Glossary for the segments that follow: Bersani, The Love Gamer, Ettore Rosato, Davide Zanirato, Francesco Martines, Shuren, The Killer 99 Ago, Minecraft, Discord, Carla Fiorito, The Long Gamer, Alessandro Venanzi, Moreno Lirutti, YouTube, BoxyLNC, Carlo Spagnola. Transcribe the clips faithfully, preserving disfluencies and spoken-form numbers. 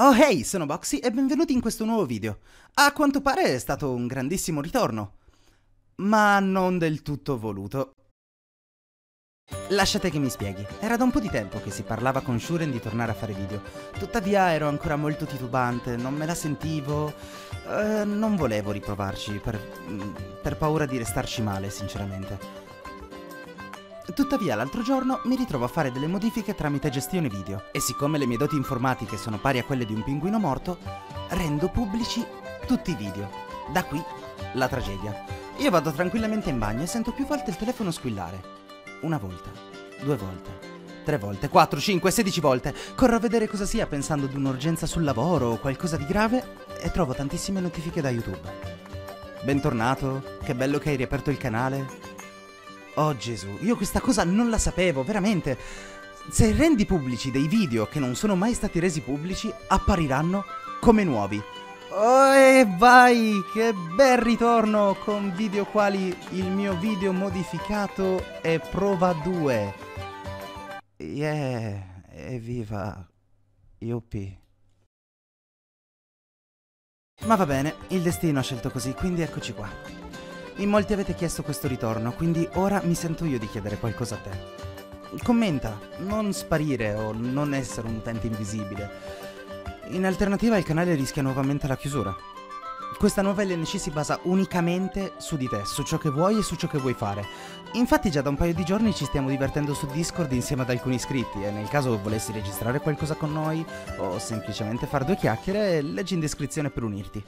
Oh hey, sono Boxy e benvenuti in questo nuovo video. A quanto pare è stato un grandissimo ritorno, ma non del tutto voluto. Lasciate che mi spieghi, era da un po' di tempo che si parlava con Shuren di tornare a fare video, tuttavia ero ancora molto titubante, non me la sentivo, eh, non volevo riprovarci per, per paura di restarci male sinceramente. Tuttavia l'altro giorno mi ritrovo a fare delle modifiche tramite gestione video e siccome le mie doti informatiche sono pari a quelle di un pinguino morto, rendo pubblici tutti i video. Da qui la tragedia. Io vado tranquillamente in bagno e sento più volte il telefono squillare. Una volta, due volte, tre volte, quattro, cinque, sedici volte. Corro a vedere cosa sia pensando ad un'urgenza sul lavoro o qualcosa di grave e trovo tantissime notifiche da YouTube. Bentornato, che bello che hai riaperto il canale. Oh Gesù, io questa cosa non la sapevo, veramente. Se rendi pubblici dei video che non sono mai stati resi pubblici, appariranno come nuovi. Oh, e vai, che bel ritorno con video quali il mio video modificato e prova due. Yeah, evviva, yuppie. Ma va bene, il destino ha scelto così, quindi eccoci qua. In molti avete chiesto questo ritorno, quindi ora mi sento io di chiedere qualcosa a te. Commenta, non sparire o non essere un utente invisibile. In alternativa il canale rischia nuovamente la chiusura. Questa nuova L N C si basa unicamente su di te, su ciò che vuoi e su ciò che vuoi fare. Infatti già da un paio di giorni ci stiamo divertendo su Discord insieme ad alcuni iscritti e nel caso volessi registrare qualcosa con noi o semplicemente far due chiacchiere, leggi in descrizione per unirti.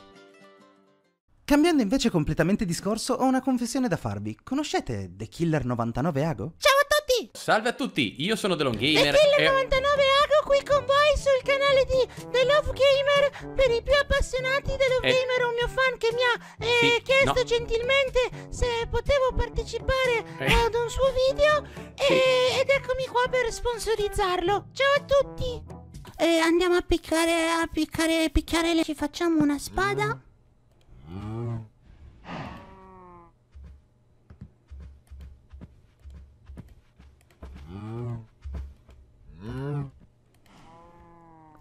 Cambiando invece completamente discorso, ho una confessione da farvi. Conoscete The Killer novantanove Ago? Ciao a tutti! Salve a tutti, io sono The Long Gamer. The Killer e... novantanove Ago qui con voi sul canale di The Love Gamer. Per i più appassionati, The Love e... Gamer è un mio fan che mi ha eh, sì, chiesto no. gentilmente se potevo partecipare eh. ad un suo video sì. e... ed eccomi qua per sponsorizzarlo. Ciao a tutti! Eh, andiamo a piccare, a piccare, picchiare le... Ci facciamo una spada? Mm.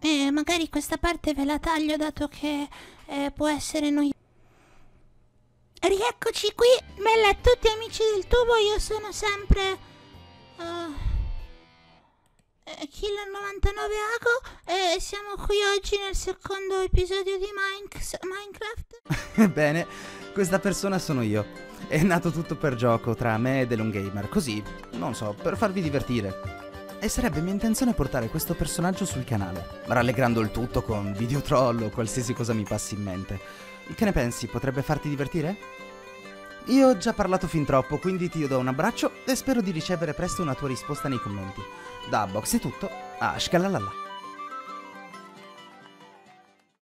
Eh, magari questa parte ve la taglio dato che eh, può essere noiosa. Rieccoci qui, bella a tutti amici del tubo, io sono sempre uh, Killer novantanove Ago e siamo qui oggi nel secondo episodio di Minecraft. Bene, questa persona sono io. È nato tutto per gioco tra me e The Long Gamer, così, non so, per farvi divertire. E sarebbe mia intenzione portare questo personaggio sul canale, rallegrando il tutto con video troll o qualsiasi cosa mi passi in mente. Che ne pensi? Potrebbe farti divertire? Io ho già parlato fin troppo, quindi ti do un abbraccio e spero di ricevere presto una tua risposta nei commenti. Da Box è tutto, a shkalalala.